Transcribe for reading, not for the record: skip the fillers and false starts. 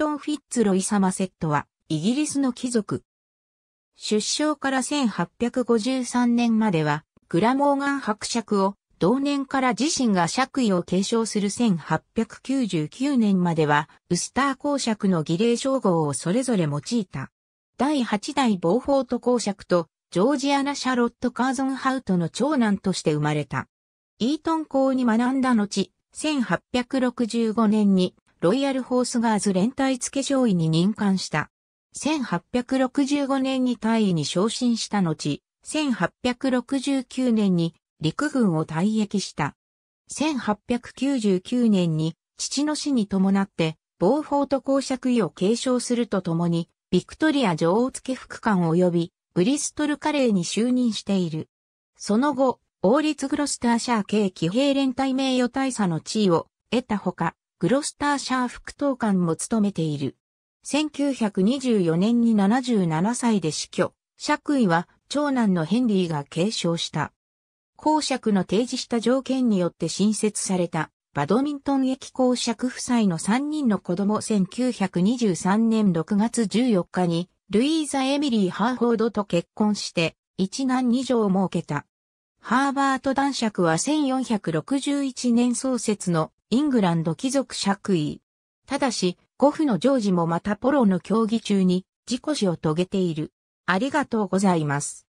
トン・フィッツ・ロイ・サマセットは、イギリスの貴族。出生から1853年までは、グラモーガン伯爵を、同年から自身が爵位を継承する1899年までは、ウスター公爵の儀礼称号をそれぞれ用いた。第8代ボーフォート公爵と、ジョージアナ・シャロット・カーゾンハウトの長男として生まれた。イートン校に学んだ後、1865年にロイヤル・ホースガーズ連隊付少尉に任官した。1865年に大尉に昇進した後、1869年に陸軍を退役した。1899年に父の死に伴って、ボーフォート公爵位を継承するとともに、ビクトリア女王付副官及び、ブリストルカレーに就任している。その後、王立グロスターシャー系騎兵連隊名誉大佐の地位を得たほか、グロスターシャー副統監も務めている。1924年に77歳で死去、爵位は長男のヘンリーが継承した。公爵の提示した条件によって新設された、バドミントン駅公爵夫妻の3人の子供1923年6月14日に、ルイーザ・エミリー・ハーフォードと結婚して、一男二女を設けた。ハーバート男爵は1461年創設のイングランド貴族爵位。ただし、5父のジョージもまたポロの競技中に事故死を遂げている。ありがとうございます。